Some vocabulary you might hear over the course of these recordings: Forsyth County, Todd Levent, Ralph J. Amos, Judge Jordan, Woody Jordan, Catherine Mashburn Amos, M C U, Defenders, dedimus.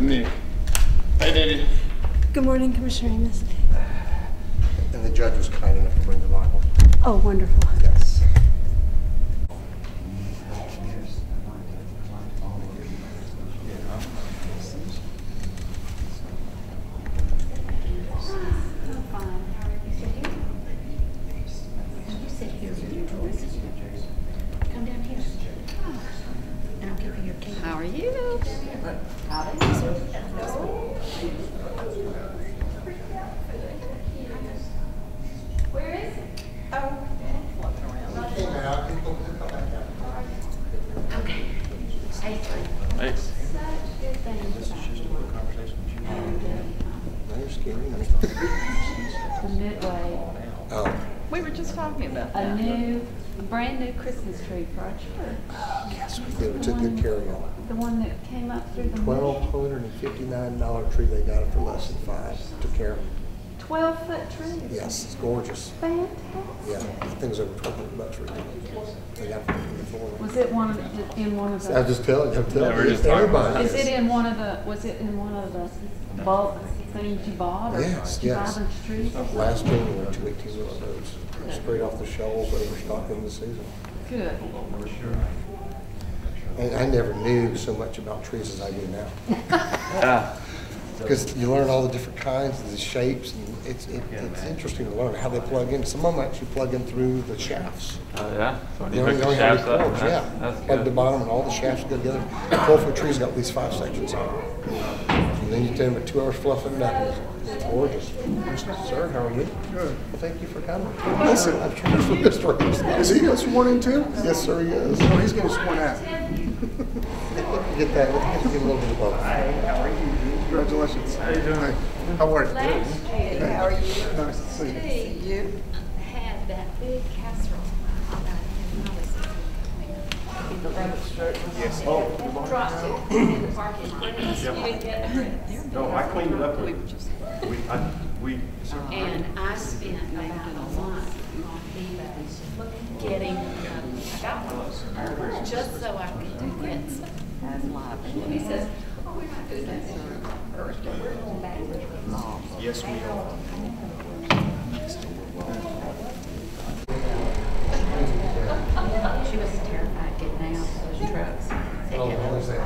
Nick. Hey, Daddy. Good morning, Commissioner Amos. And the judge was kind enough to bring the Bible. Oh, wonderful. Yes. Tree for our church. Yes, they took good care of it. The one that came up through the $1,259 tree. They got it for less than $5. Took care of it. 12-foot tree. Yes, it's gorgeous. Fantastic. Yeah, things over 12 bucks. They got it. Was it one of in one of the? I'm just telling you. I'm telling you. Everybody. Is it in one of the? Was it in one of the bulk things you bought? Or yes. Yes. Last year we went to 18 of those straight off the shelves, but we're stocking this season. Good. And I never knew so much about trees as I do now. Because you learn all the different kinds and the shapes, and it's interesting to learn how they plug in. Some of them actually plug in through the shafts. Yeah. So you pick the shafts up. Yeah. Plug the bottom and all the shafts go together. A 12-foot tree's got at least 5 sections on it. And then you take them at 2 hours fluffing it up. It's gorgeous. Sir, how are you? Good. Well, thank you for coming. Listen, I'm trying to get straight. Is he going to sworn in too? Yes, sir, he is. No, he's going to sworn out. Get that. Let's get a little bit of both. Hi, how are you? Congratulations. How are you doing? How are you? Hey, how are you? Nice to see you. You had that big casserole. Yes. Oh, dropped it in the parking lot. No, I cleaned it up. And I spent about a lot on getting about just so I could do grits. And he says, "Oh, we're not doing that for Thursday. We're going back to grits." Yes, we are. She was terrified getting out of those trucks. Oh, what was that?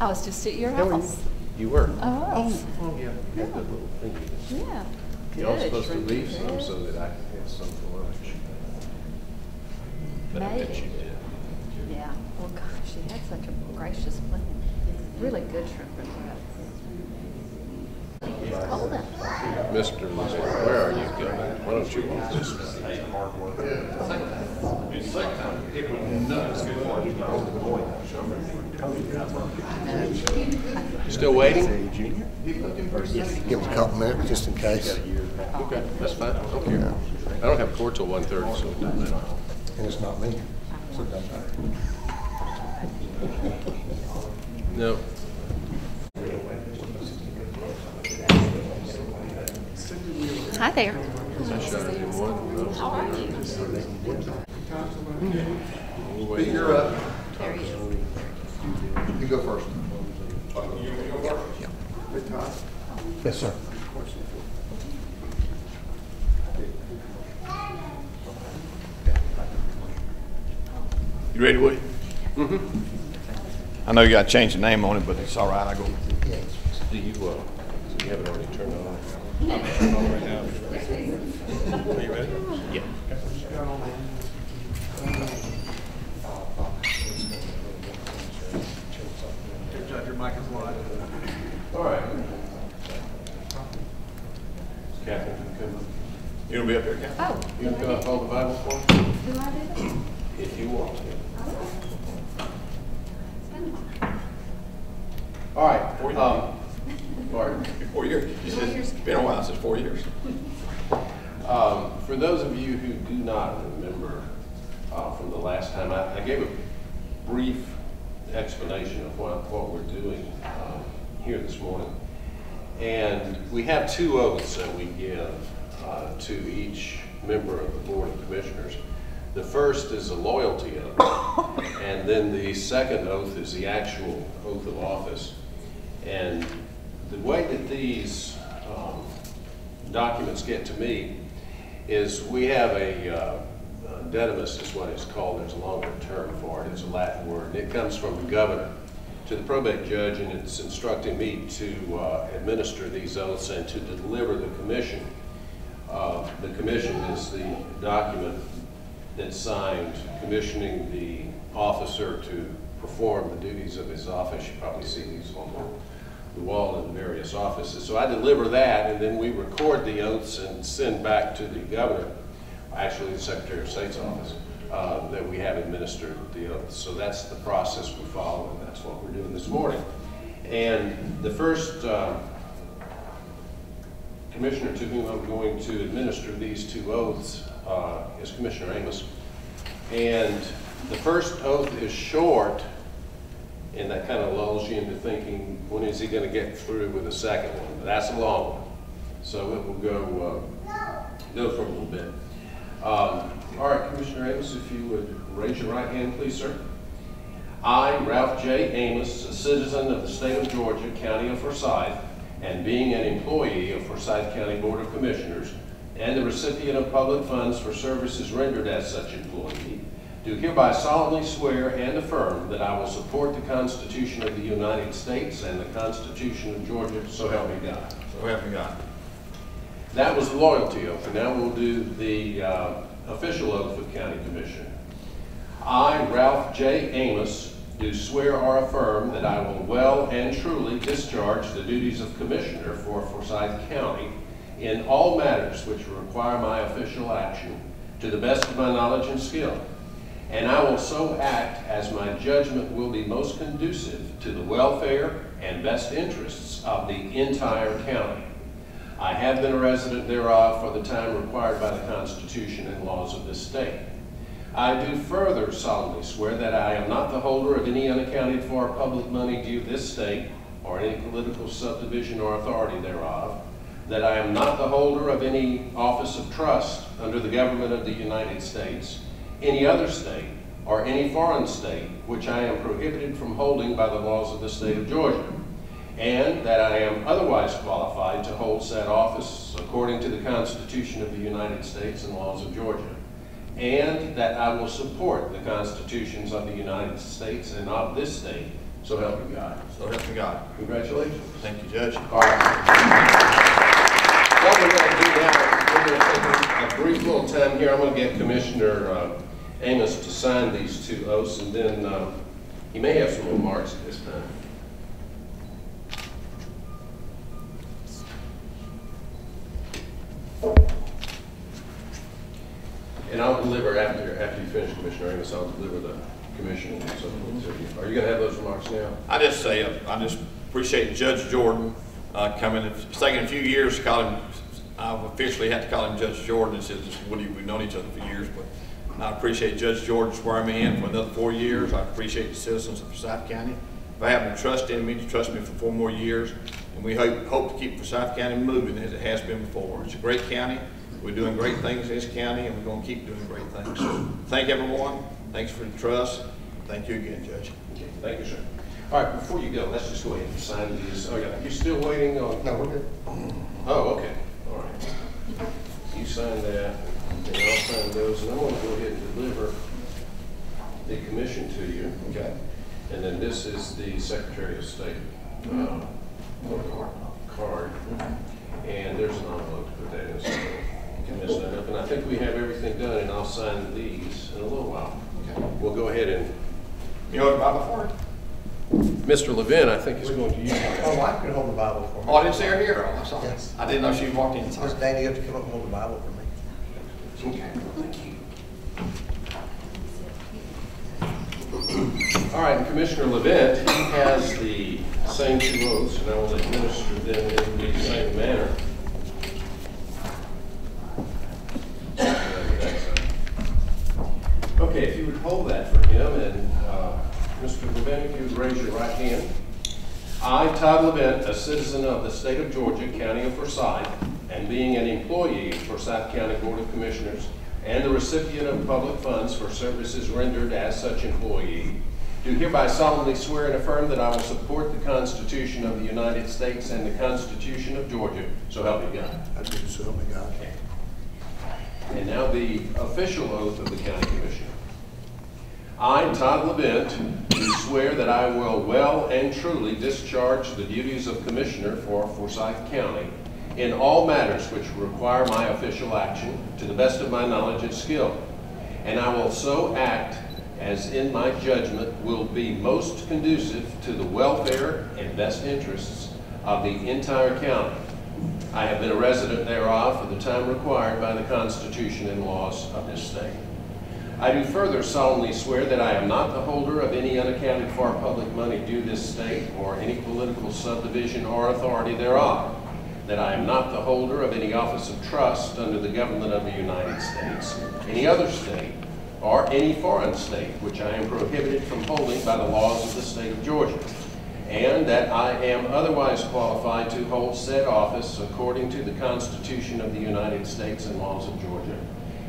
I was just at your house. You were? Oh, oh yeah. Yeah. That little thing. Yeah. Y'all supposed to leave some so that I could have some for lunch. But I bet you did. Yeah. Well, gosh, she had such a gracious plan. Really good shrimp and bread. It's cold out. Mr. Where are you going? Why don't you want this one? Hard work. It was nuts before you got to the point. Still waiting? Yes. Give him a couple minutes just in case. Okay, that's fine. Okay. Yeah. I don't have court till 1:30, so and it's not me. So no. Hi there. How are you? You're up. There he is. You go first. Yes, sir. You ready, Woody? Mm-hmm. I know you got to change the name on it, but it's all right. I go. Do you have it already turned on? Turned on right now. Are you ready? Yeah. Good job. Your mic is live. All right. Catherine, you want to be up here, Catherine? Oh. You want to come up and hold the Bible for us? Do I do that? If you want to. All right. It's been a while, since 4 years. For those of you who do not remember from the last time, I gave a brief explanation of what we're doing here this morning. And we have two oaths that we give to each member of the Board of Commissioners. The first is a loyalty oath, and then the second oath is the actual oath of office. And the way that these documents get to me is we have a dedimus is what it's called. There's a longer term for it. It's a Latin word. It comes from the governor to the probate judge, and it's instructing me to administer these oaths and to deliver the commission. The commission is the document that signed commissioning the officer to perform the duties of his office. You probably see these on the wall in various offices. So I deliver that, and then we record the oaths and send back to the governor, actually the Secretary of State's office, that we have administered the oaths. So that's the process we follow, and that's what we're doing this morning. And the first commissioner to whom I'm going to administer these two oaths is Commissioner Amos. And the first oath is short, and that kind of lulls you into thinking, when is he going to get through with the second one? But that's a long one. So it will go for a little bit. All right, Commissioner Amos, if you would raise your right hand, please, sir. I, Ralph J. Amos, a citizen of the state of Georgia, county of Forsyth, and being an employee of Forsyth County Board of Commissioners, and the recipient of public funds for services rendered as such employee, do hereby solemnly swear and affirm that I will support the Constitution of the United States and the Constitution of Georgia, so help me God. So help me God. That was the loyalty oath, and now we'll do the official oath of County Commissioner. I, Ralph J. Amos, do swear or affirm that I will well and truly discharge the duties of Commissioner for Forsyth County in all matters which require my official action, to the best of my knowledge and skill. And I will so act as my judgment will be most conducive to the welfare and best interests of the entire county. I have been a resident thereof for the time required by the Constitution and laws of this state. I do further solemnly swear that I am not the holder of any unaccounted for public money due this state or any political subdivision or authority thereof, that I am not the holder of any office of trust under the government of the United States, any other state, or any foreign state, which I am prohibited from holding by the laws of the state of Georgia, and that I am otherwise qualified to hold said office according to the Constitution of the United States and laws of Georgia, and that I will support the constitutions of the United States and of this state, so help me God. So help me God. Congratulations. Thank you, Judge. All right. What we're going to do now, we're going to take a brief little time here. I'm going to get Commissioner Amos to sign these two oaths, and then he may have some remarks at this time. And I'll deliver after you finish, Commissioner Amos. I'll deliver the commission and so forth to you. Are you going to have those remarks now? I just appreciate Judge Jordan coming. It's taken a few years to call him. I officially had to call him Judge Jordan and said, Woody, we've known each other for years, but I appreciate Judge Jordan swearing me in for another 4 years. I appreciate the citizens of Forsyth County for having trust in me, to trust me for 4 more years, and we hope to keep Forsyth County moving as it has been before. It's a great county. We're doing great things in this county, and we're going to keep doing great things. So thank everyone. Thanks for the trust. Thank you again, Judge. Okay, thank you, sir. All right, before you go, let's just go ahead and sign these. Oh, yeah. You're still waiting on? No, we're good. Oh, okay. All right. You sign that, and I'll sign those, and I'm going to go ahead and deliver the commission to you. Okay. And then this is the Secretary of State card. And there's an envelope to put that in. So you can mess that up. And I think we have everything done, and I'll sign these in a little while. Okay. We'll go ahead and. You know what the Bible for? Mr. Levent, I think, is going to use it. Oh, I could hold the Bible for me. Oh, I didn't see her here. Oh, I'm sorry. Yes. I didn't know she walked in. Miss Danny, you have to come up and hold the Bible for me. Okay. Thank you. All right, and Commissioner Levent, he has the same two oaths, and I will administer them in the same manner. Okay, if you would hold that for him, and Mr. Levent, if you would raise your right hand. I, Todd Levent, a citizen of the state of Georgia, county of Forsyth, and being an employee of Forsyth County Board of Commissioners, and the recipient of public funds for services rendered as such employee, do hereby solemnly swear and affirm that I will support the Constitution of the United States and the Constitution of Georgia. So help me God. I do, so help me God. Okay. And now the official oath of the County Commissioner. I, Todd Levent, do swear that I will well and truly discharge the duties of Commissioner for Forsyth County in all matters which require my official action, to the best of my knowledge and skill. And I will so act as in my judgment will be most conducive to the welfare and best interests of the entire county. I have been a resident thereof for the time required by the Constitution and laws of this state. I do further solemnly swear that I am not the holder of any unaccounted for public money due this state or any political subdivision or authority thereof. That I am not the holder of any office of trust under the government of the United States, any other state, or any foreign state which I am prohibited from holding by the laws of the state of Georgia, and that I am otherwise qualified to hold said office according to the Constitution of the United States and laws of Georgia,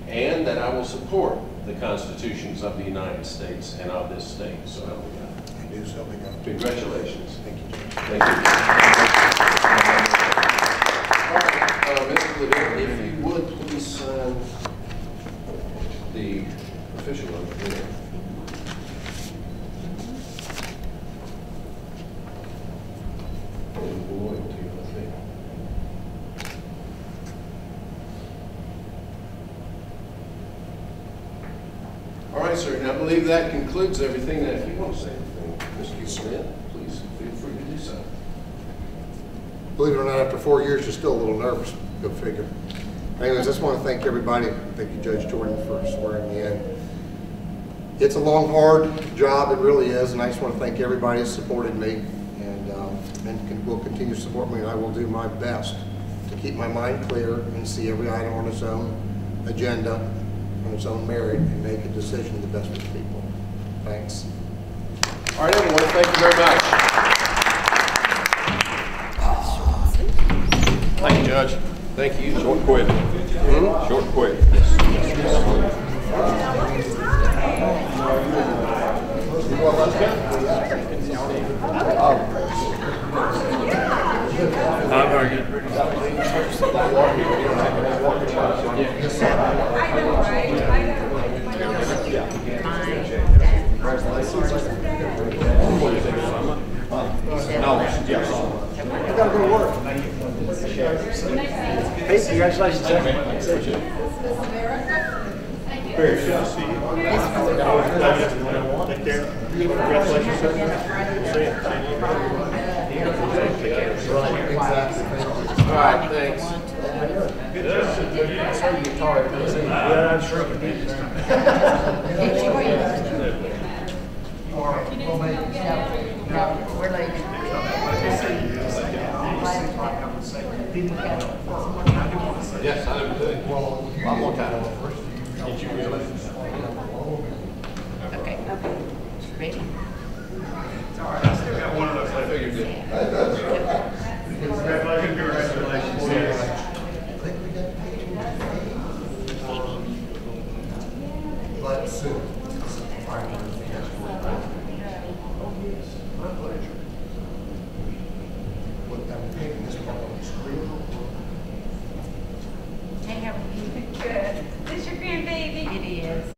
and that I will support the constitutions of the United States and of this state. So help me God. I do, so help me God. Congratulations. Thank you, Judge. Thank you. Mr. Levent, if you would, please sign the official over here. And loyalty, I think. All right, sir, and I believe that concludes everything. Now, if you want to say anything, Mr. Smith, please feel free to do so. Believe it or not, after 4 years, you're still a little nervous. Go figure. Anyways, I just want to thank everybody. Thank you, Judge Jordan, for swearing me in. It's a long, hard job. It really is. And I just want to thank everybody who supported me and will continue to support me. And I will do my best to keep my mind clear and see every item on its own agenda, on its own merit, and make a decision to the best of the people. Thanks. All right, everyone. Thank you very much. Thank you, Judge. Thank you. Short quit. Mm-hmm. Short quit. I'm very good. I gotta go to work. Hey, congratulations, Jeff. Very good to see you. Take care. Congratulations, sir. All right, thanks. Yeah, I'm sure it would be. Yes, I do. Well, I'm more kind of first. Did you realize? Okay. Okay. Ready? It's all right. I still got one of those. I figured it. Congratulations. Congratulations. I think we got paid. soon.